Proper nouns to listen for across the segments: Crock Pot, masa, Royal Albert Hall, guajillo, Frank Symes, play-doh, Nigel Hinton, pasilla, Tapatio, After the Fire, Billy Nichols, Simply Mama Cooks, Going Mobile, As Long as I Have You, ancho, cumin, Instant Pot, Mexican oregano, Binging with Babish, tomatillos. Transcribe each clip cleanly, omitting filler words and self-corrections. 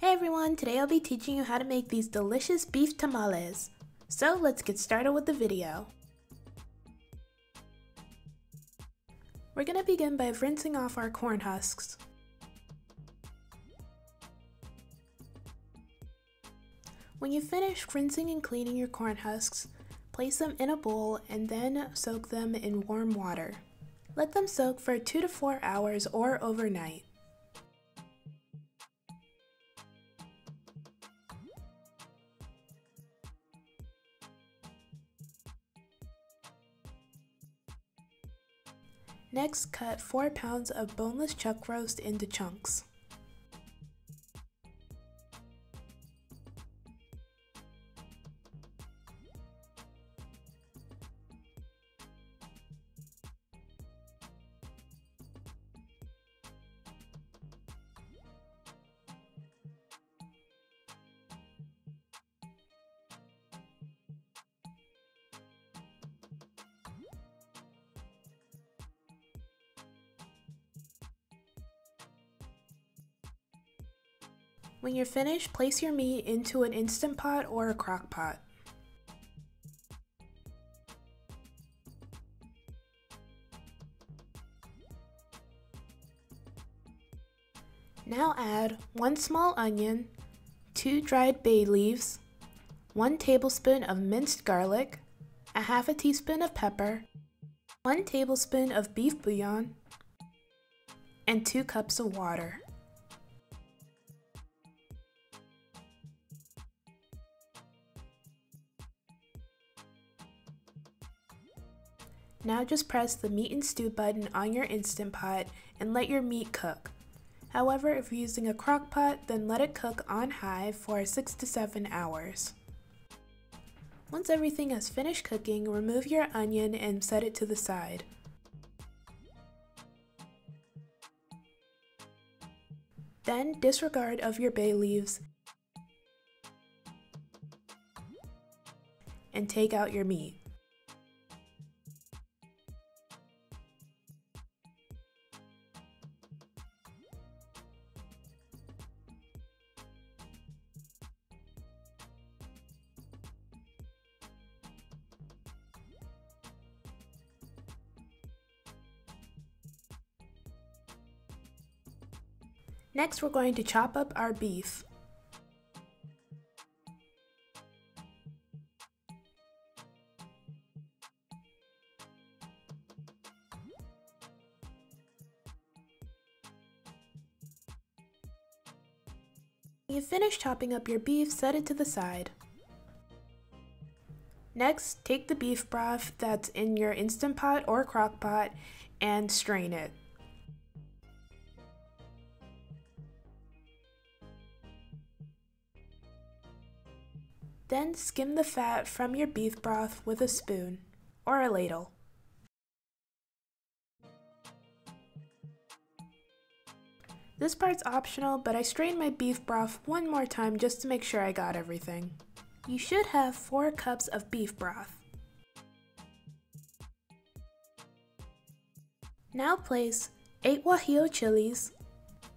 Hey everyone, today I'll be teaching you how to make these delicious beef tamales. So let's get started with the video. We're gonna begin by rinsing off our corn husks. When you finish rinsing and cleaning your corn husks, place them in a bowl and then soak them in warm water. Let them soak for 2 to 4 hours or overnight. Next, cut 4 pounds of boneless chuck roast into chunks. When you're finished, place your meat into an Instant Pot or a Crock Pot. Now add 1 small onion, 2 dried bay leaves, 1 tablespoon of minced garlic, a half a teaspoon of pepper, 1 tablespoon of beef bouillon, and 2 cups of water. Now just press the meat and stew button on your Instant Pot and let your meat cook. However, if you're using a crock pot, then let it cook on high for 6 to 7 hours. Once everything has finished cooking, remove your onion and set it to the side. Then disregard of your bay leaves and take out your meat. Next, we're going to chop up our beef. When you finish chopping up your beef, set it to the side. Next, take the beef broth that's in your Instant Pot or Crock Pot and strain it. Then skim the fat from your beef broth with a spoon or a ladle. This part's optional, but I strained my beef broth 1 more time just to make sure I got everything. You should have 4 cups of beef broth. Now place 8 guajillo chilies,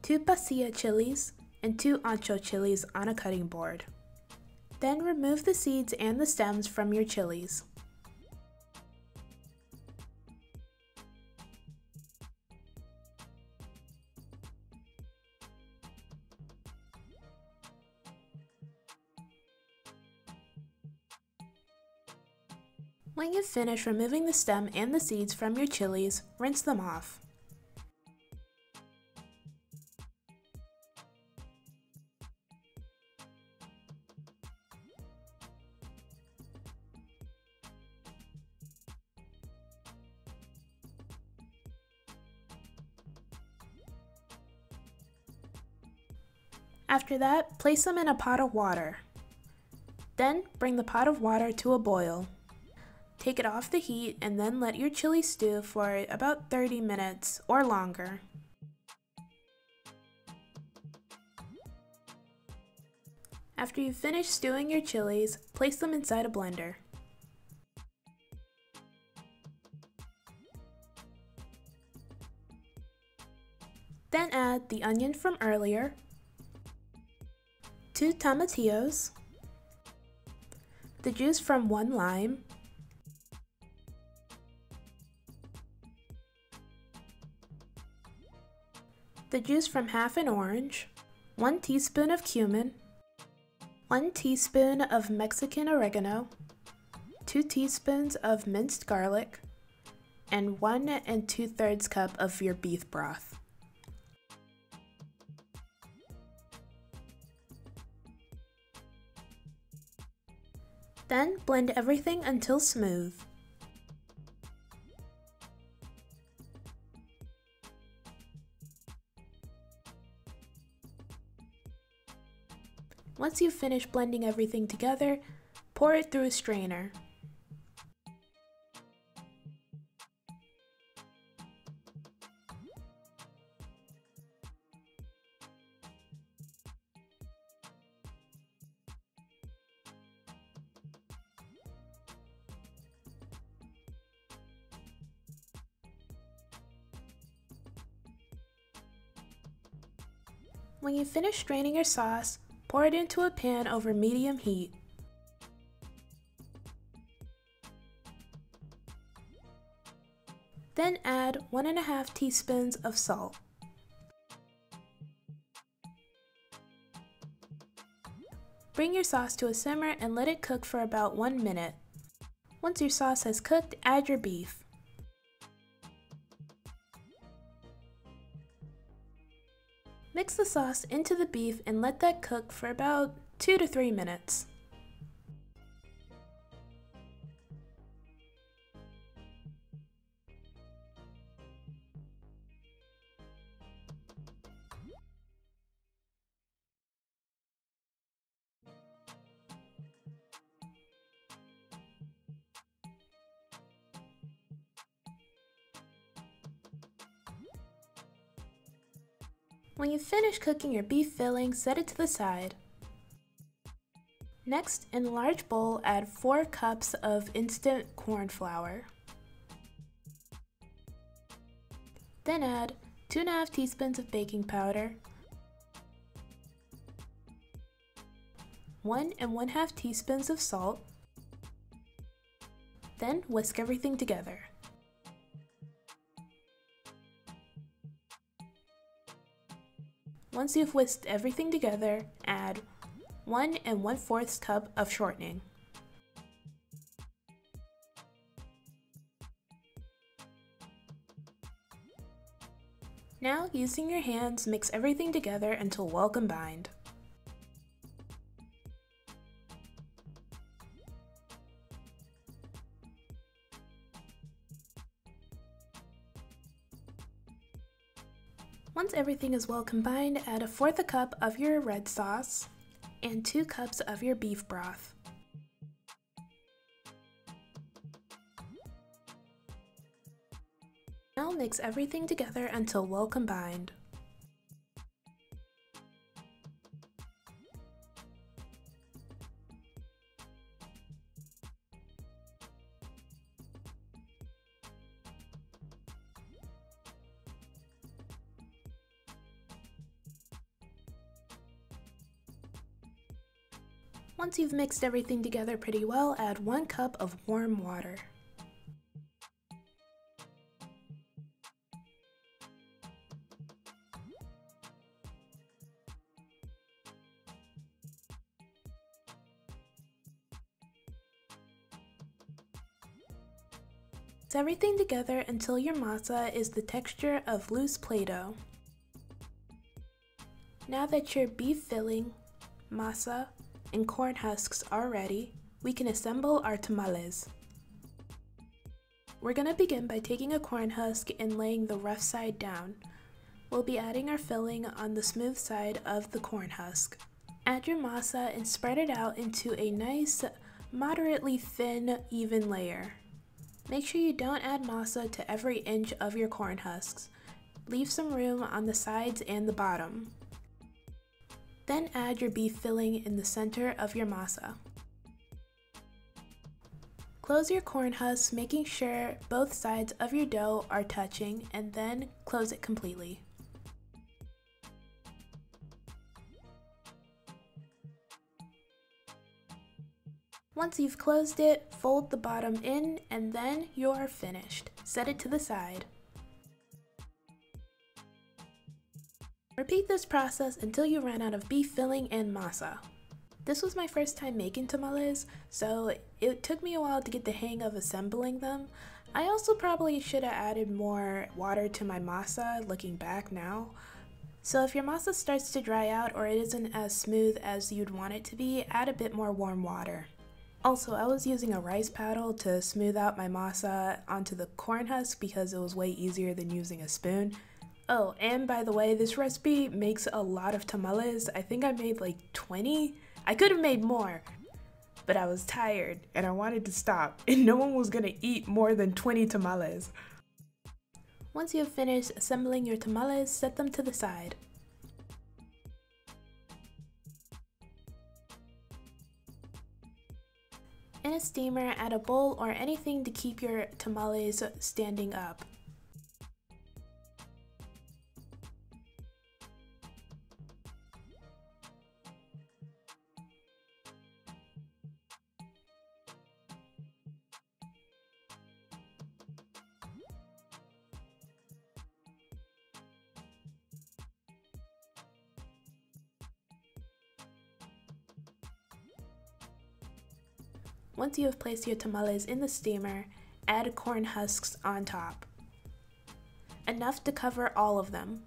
2 pasilla chilies, and 2 ancho chilies on a cutting board. Then remove the seeds and the stems from your chilies. When you finish removing the stem and the seeds from your chilies, rinse them off. After that, place them in a pot of water. Then bring the pot of water to a boil. Take it off the heat and then let your chili stew for about 30 minutes or longer. After you've finished stewing your chilies, place them inside a blender. Then add the onion from earlier, 2 tomatillos, the juice from 1 lime, the juice from half an orange, 1 teaspoon of cumin, 1 teaspoon of Mexican oregano, 2 teaspoons of minced garlic, and 1 2/3 cup of your beef broth. Then blend everything until smooth. Once you've finished blending everything together, pour it through a strainer. When you finish straining your sauce, pour it into a pan over medium heat. Then add 1 1/2 teaspoons of salt, Bring your sauce to a simmer and let it cook for about 1 minute. Once your sauce has cooked, add your beef. Mix the sauce into the beef and let that cook for about 2 to 3 minutes. When you finish cooking your beef filling, set it to the side. Next, in a large bowl, add 4 cups of instant corn flour. Then add 2 1/2 teaspoons of baking powder, 1 1/2 teaspoons of salt. Then whisk everything together. Once you've whisked everything together, add 1 1/4 cup of shortening. Now, using your hands, mix everything together until well combined. Once everything is well combined, add 1/4 a cup of your red sauce and 2 cups of your beef broth. Now mix everything together until well combined. Once you've mixed everything together pretty well, add 1 cup of warm water. Mix everything together until your masa is the texture of loose Play-Doh. Now that your beef filling, masa, and corn husks are ready, we can assemble our tamales. We're gonna begin by taking a corn husk and laying the rough side down. We'll be adding our filling on the smooth side of the corn husk. Add your masa and spread it out into a nice, moderately thin, even layer. Make sure you don't add masa to every inch of your corn husks. Leave some room on the sides and the bottom. Then add your beef filling in the center of your masa. Close your corn husk, making sure both sides of your dough are touching, and then close it completely. Once you've closed it, fold the bottom in and then you're finished. Set it to the side. Repeat this process until you run out of beef filling and masa. This was my first time making tamales, so it took me a while to get the hang of assembling them. I also probably should have added more water to my masa looking back now. So if your masa starts to dry out or it isn't as smooth as you'd want it to be, add a bit more warm water. Also, I was using a rice paddle to smooth out my masa onto the corn husk because it was way easier than using a spoon. Oh, and by the way, this recipe makes a lot of tamales. I think I made like 20. I could have made more, but I was tired and I wanted to stop, and no one was gonna eat more than 20 tamales. Once you have finished assembling your tamales, set them to the side. In a steamer, add a bowl or anything to keep your tamales standing up. Once you have placed your tamales in the steamer, add corn husks on top. Enough to cover all of them.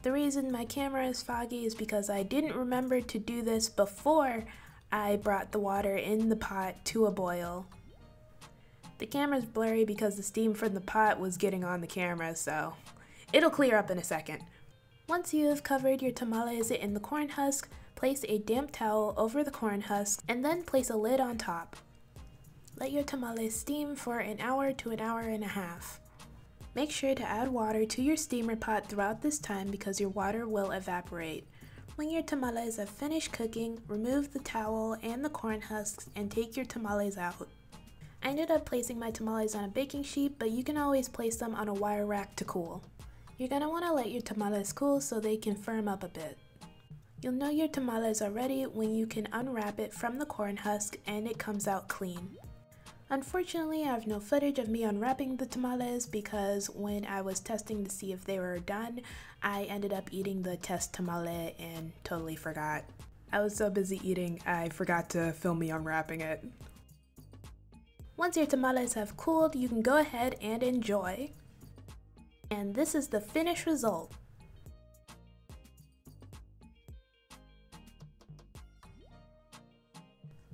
The reason my camera is foggy is because I didn't remember to do this before I brought the water in the pot to a boil. The camera's blurry because the steam from the pot was getting on the camera, so it'll clear up in a second. Once you have covered your tamales in the corn husk, place a damp towel over the corn husk and then place a lid on top. Let your tamales steam for an hour to an hour and a half. Make sure to add water to your steamer pot throughout this time because your water will evaporate. When your tamales have finished cooking, remove the towel and the corn husks and take your tamales out. I ended up placing my tamales on a baking sheet, but you can always place them on a wire rack to cool. You're gonna wanna let your tamales cool so they can firm up a bit. You'll know your tamales are ready when you can unwrap it from the corn husk and it comes out clean. Unfortunately, I have no footage of me unwrapping the tamales because when I was testing to see if they were done, I ended up eating the test tamale and totally forgot. I was so busy eating, I forgot to film me unwrapping it. Once your tamales have cooled, you can go ahead and enjoy. And this is the finished result.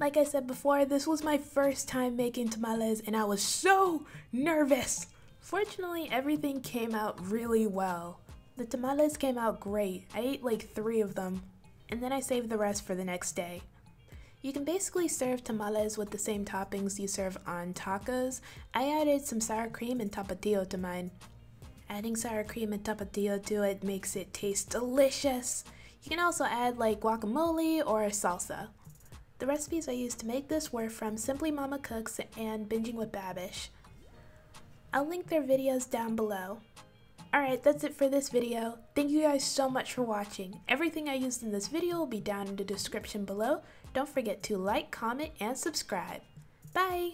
Like I said before, this was my first time making tamales and I was so nervous. Fortunately, everything came out really well. The tamales came out great. I ate like 3 of them and then I saved the rest for the next day. You can basically serve tamales with the same toppings you serve on tacos. I added some sour cream and tapatio to mine. Adding sour cream and tapatio to it makes it taste delicious. You can also add like guacamole or salsa. The recipes I used to make this were from Simply Mama Cooks and Binging with Babish. I'll link their videos down below. Alright, that's it for this video. Thank you guys so much for watching. Everything I used in this video will be down in the description below. Don't forget to like, comment, and subscribe. Bye!